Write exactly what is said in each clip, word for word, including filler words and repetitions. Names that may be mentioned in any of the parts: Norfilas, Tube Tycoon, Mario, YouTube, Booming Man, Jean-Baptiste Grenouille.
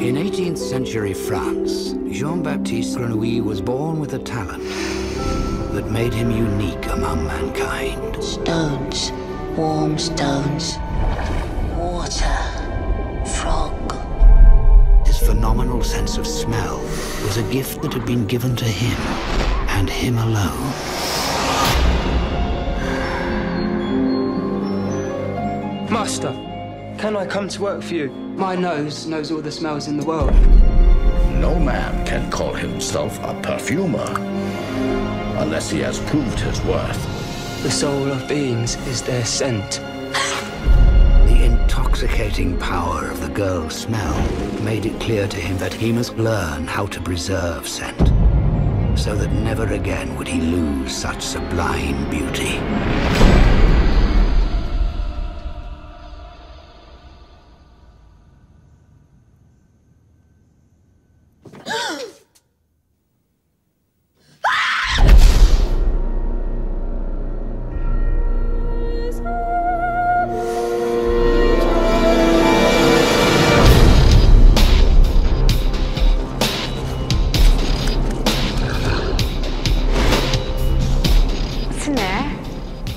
In eighteenth century France, Jean-Baptiste Grenouille was born with a talent that made him unique among mankind. Stones, warm stones, water, frog. His phenomenal sense of smell was a gift that had been given to him, and him alone. Master, can I come to work for you? My nose knows all the smells in the world. No man can call himself a perfumer unless he has proved his worth. The soul of beings is their scent. The intoxicating power of the girl's smell made it clear to him that he must learn how to preserve scent, so that never again would he lose such sublime beauty.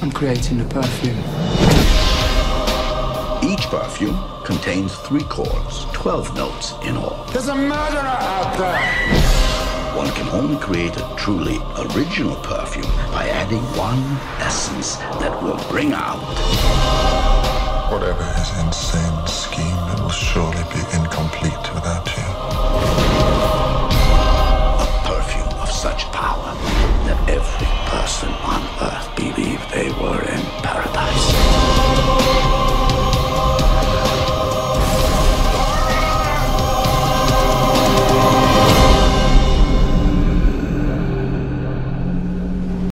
I'm creating a perfume. Each perfume contains three chords, twelve notes in all. There's a murderer out there! One can only create a truly original perfume by adding one essence that will bring out... Whatever his insane scheme, it will surely be incomplete.